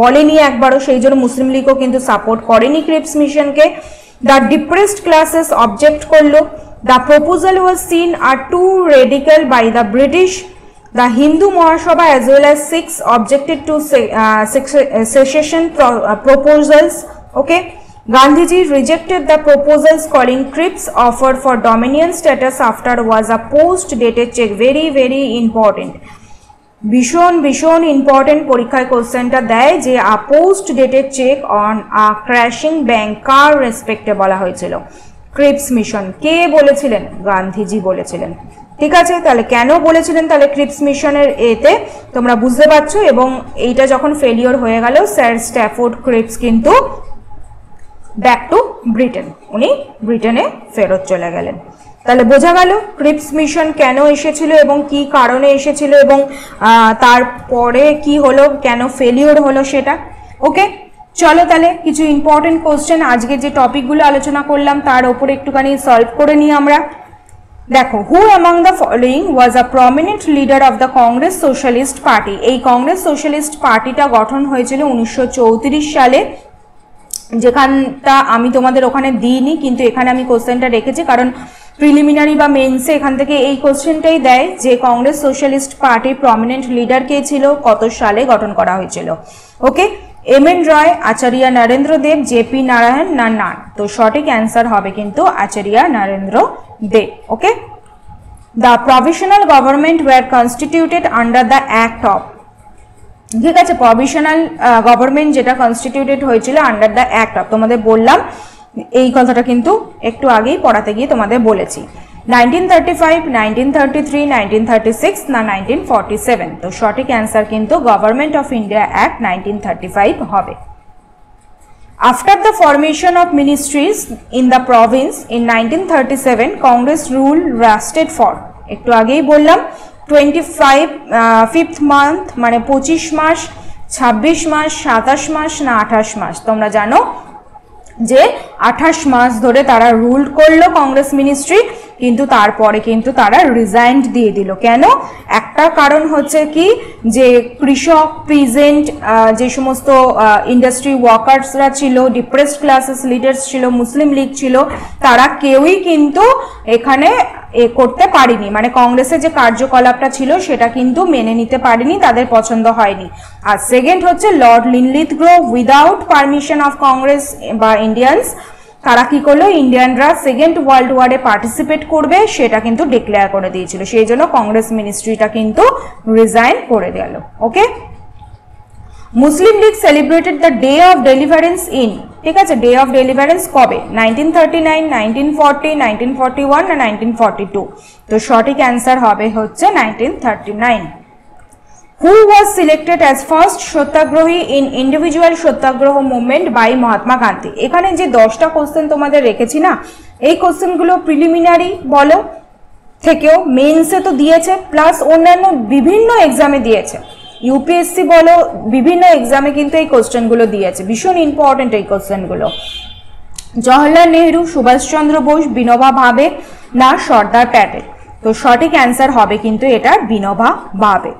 বলেনি একবারও, সেই জন্য মুসলিম লীগও কিন্তু সাপোর্ট করেনি ক্রিপস মিশনকে। দ্য ডিপ্রেসড ক্লাসেস অবজেক্ট করলো, the proposal was seen R too radical by the British, The Hindu Mahasabha as well as Sikhs objected to secession proposals. Okay, Gandhiji rejected the proposals calling Cripps' offer for dominion status after was opposed. Dated check, very important. ভীষণ important পরীক্ষায় কোশ্চেনটা দেয় যে opposed dated cheque on a crashing bank কার রেসপেক্টে বলা হয়েছিল? Cripps mission. কে বলেছিলেন? গান্ধীজি বলেছিলেন। ঠিক আছে, তাহলে কেন বলেছিলেন তাহলে ক্রিপস মিশনের এতে তোমরা বুঝতে পারছো। এবং এইটা যখন ফেলিওর হয়ে গেল স্যার স্ট্যাফোর্ড ক্রিপস কিন্তু ব্যাক টু ব্রিটেন, উনি ব্রিটেনে ফেরত চলে গেলেন। তাহলে বোঝা গেল ক্রিপস মিশন কেন এসেছিল এবং কি কারণে এসেছিল এবং তারপরে কি হলো, কেন ফেলিওর হলো সেটা। ওকে, চলো তাহলে কিছু ইম্পর্টেন্ট কোশ্চেন আজকে যে টপিকগুলো আলোচনা করলাম তার ওপরে একটুখানি সলভ করে নিই আমরা। দেখো, who among the following was a prominent leader of the Congress socialist party. এই কংগ্রেস সোশ্যালিস্ট পার্টিটা গঠন হয়েছিল 1934 সালে, যেখানটা আমি তোমাদের ওখানে দিইনি কিন্তু এখানে আমি কোশ্চেনটা রেখেছি কারণ প্রিলিমিনারি বা মেন্সে এখান থেকে এই কোশ্চেনটাই দেয় যে কংগ্রেস সোশ্যালিস্ট পার্টির প্রমিনেন্ট লিডার কে ছিল, কত সালে গঠন করা হয়েছিল। Okay, MN. Roy, Acharya Narendra Dev, JP. Narayan না নাট। তো সঠিক অ্যান্সার হবে কিন্তু Acharya Narendra Dev. Okay, the provisional government were constituted under the act of. ঠিক আছে, প্রভিশনাল গভর্নমেন্ট যেটা কনস্টিটিউটেড হয়েছিল আন্ডার দ্য অ্যাক্ট অফ, তোমাদের বললাম এই কথাটা কিন্তু একটু আগেই পড়াতে গিয়ে তোমাদের বলেছি। 1935, 1933, 1936 না 1947। তো সঠিক অ্যান্সার কিন্তু গভর্নমেন্ট অফ ইন্ডিয়া অ্যাক্ট 1935 হবে। After the formation of ministries in the province in 1937 Congress rule lasted for, একটু আগেই বললাম, 25 মান্থ মানে 25 মাস, 26 মাস, 27 মাস না 28 মাস। তোমরা জানো যে 28 মাস ধরে তারা রুল করলো কংগ্রেস মিনিস্ট্রি, কিন্তু তারপরে কিন্তু তারা রিজাইন্ড দিয়ে দিল। কেন? একটা কারণ হচ্ছে কি যে কৃষক, প্রিজেন্ট, যে সমস্ত ইন্ডাস্ট্রি ওয়ার্কার্সরা ছিল, ডিপ্রেসড ক্লাসেস লিডার্স ছিল, মুসলিম লীগ ছিল, তারা কেউই কিন্তু এখানে করতে পারেনি, মানে কংগ্রেসের যে কার্যকলাপটা ছিল সেটা কিন্তু মেনে নিতে পারেনি, তাদের পছন্দ হয়নি। আর সেকেন্ড হচ্ছে Lord Linlithgow without permission of Congress বা ইন্ডিয়ান্স, তারা কি করলো, ইন্ডিয়ানরা সেকেন্ড ওয়ার্ল্ড ওয়ারে পার্টিসিপেট করবে সেটা কিন্তু ডিক্লেয়ার করে দিয়েছিল, সেই জন্য কংগ্রেস মিনিস্ট্রিটা কিন্তু রিজাইন করে গেল। Okay, Muslim League celebrated the day of deliverance in, ঠিক আছে, ডে অফ ডেলিভারেন্স কবে? 1939, 1940, 1941 না 1942। তো সঠিক অ্যান্সার হবে হচ্ছে 1939। Who was selected as first satyagrahi in individual satyagraha movement by Mahatma Gandhi? এখানে যে 10টা কোশ্চেন তোমাদের রেখেছি না, এই কোশ্চেনগুলো প্রিলিমিনারি বলো থেকেও মেন্সে তো দিয়েছে, প্লাস অন্যান্য বিভিন্ন এক্সামে দিয়েছে, ইউপিএসসি বলো, বিভিন্ন এক্সামে কিন্তু এই কোশ্চেনগুলো দিয়েছে। ভীষণ ইম্পর্টেন্ট এই কোশ্চেনগুলো। জওহরলাল নেহরু, সুভাষচন্দ্র বোস, বিনোবা ভাবে না সর্দার প্যাটেল। তো সঠিক অ্যান্সার হবে কিন্তু এটা Vinoba Bhave.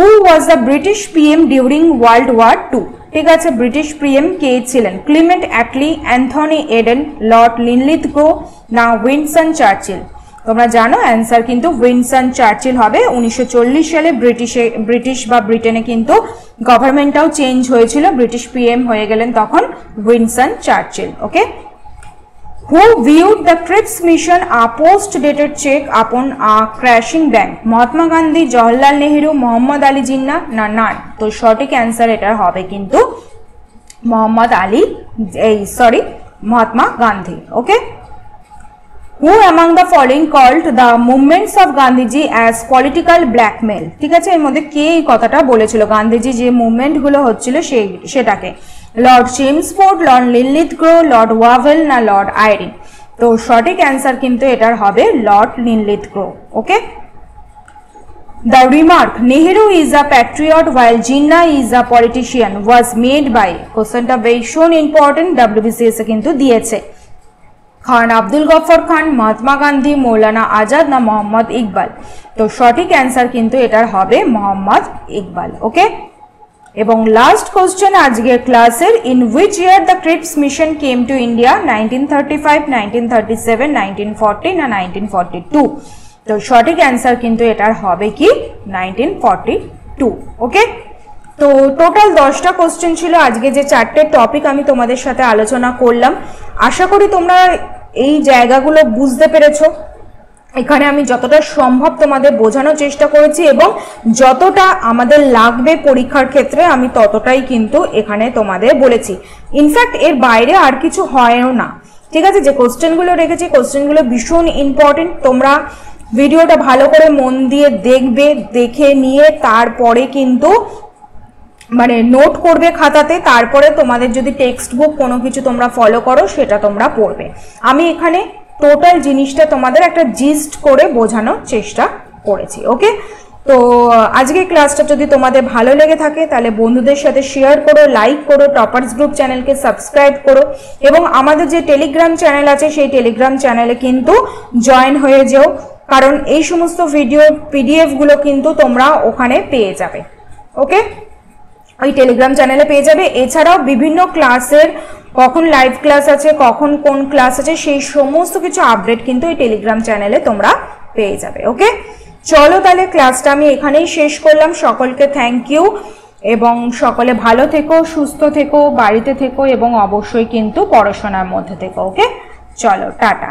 Who was the British PM during world war two? ঠিক আছে, ব্রিটিশ পিএম কে ছিলেন? Clement Attlee, Anthony Eden, Lord Linlithgow না উইনসন চার্চিল? তোমরা জানো অ্যান্সার কিন্তু উইনসন চার্চিল হবে। 1940 সালে ব্রিটিশ বা ব্রিটেনে কিন্তু গভর্নমেন্টটাও চেঞ্জ হয়েছিল, ব্রিটিশ পিএম হয়ে গেলেন তখন Winston Churchill. Okay, who viewed the Cripps mission a post dated cheque upon a crashing bank? Mahatma Gandhi, Jawaharlal Nehru, Mohammad Ali Jinnah না নাট? তো সঠিক অ্যান্সার এটার হবে কিন্তু মহাত্মা গান্ধী। ওকে, Who among the following called the movements of Gandhiji as political blackmail? ঠিক আছে, এর মধ্যে কে এই কথাটা বলেছিল গান্ধীজি যে মুভমেন্টগুলো হচ্ছিল সেটাকে? Lord Chelmsford, Lord Linlithgow, Lord Wavell না লর্ড আইরিন? তো সঠিক অ্যান্সার কিন্তু এটার হবে Lord Linlithgow. Okay, the remark Nehru is a patriot while Jinnah is a politician was made by, কোশ্চেনটা ভীষণ ইম্পর্টেন্ট, WBCS কিন্তু দিয়েছে। খান, আব্দুল গফর খান, মহাত্মা গান্ধী, মৌলানা আজাদ না মোহাম্মদ ইকবাল? তো সঠিক অ্যান্সার কিন্তু এটার হবে মোহাম্মদ ইকবাল। ওকে, এবং লাস্ট কোশ্চেন আজকের ক্লাসের, in which year the Cripps mission came to India? 1935, 1937, 1940 না 1942? तो सठिक आंसर किन्तु एटार होबे कि 1942 ओके। तो टोटाल 10टा कोश्चेन छिलो आजके जे चारटे टपिक आमी तोमादेर साथे आलोचना करलाम। आशा करी तोमरा एई जायगागुलो बुझते पेरेछो। এখানে আমি যতটা সম্ভব তোমাদের বোঝানোর চেষ্টা করেছি এবং যতটা আমাদের লাগবে পরীক্ষার ক্ষেত্রে আমি ততটাই কিন্তু এখানে তোমাদের বলেছি। ইনফ্যাক্ট এর বাইরে আর কিছু হয়ও না, ঠিক আছে। যে কোশ্চেনগুলো রেখেছি কোশ্চেনগুলো ভীষণ ইম্পর্টেন্ট। তোমরা ভিডিওটা ভালো করে মন দিয়ে দেখবে, দেখে নিয়ে তারপরে কিন্তু মানে নোট করবে খাতাতে, তারপরে তোমাদের যদি টেক্সট বুক কোনো কিছু তোমরা ফলো করো সেটা তোমরা পড়বে। আমি এখানে टोटाल जिनिसटा तोमादेर एकटा जिस्ट करे बोझानोर चेष्टा करेछि ओके। तो आजके क्लासटा जोदि तोमादेर भालो लेगे थाके ताहले बंधुदेर साथे शेयर करो, लाइक करो, टपार्स ग्रुप चैनलके सबस्क्राइब करो एबं आमादेर जे टेलिग्राम चैनल आछे सेई टेलिग्राम चैनेले किन्तु जयन हये जेओ, कारण एई समस्त भिडियो पिडिएफ गुलो किन्तु तोमरा ओखाने पेये जाबे ओके। ओई टेलिग्राम चैनेले पेये जाबे। एछाड़ाओ बिभिन्न क्लासेर कखन लाइव क्लास आछे, कखन कोन क्लास आछे, सेई समस्त किछु आपडेट किन्तु टेलिग्राम चैनेले तोमरा पेये जाबे ओके। चलो ताहले क्लासटा आमि एखानेई शेष करलाम। सकलके थैंक यू एबं सकले भालो थेको, सुस्थ थेको, बाड़ीते थेको एबं अवश्यई किन्तु पढ़ाशोनार मध्य थेको ओके। चलो टाटा।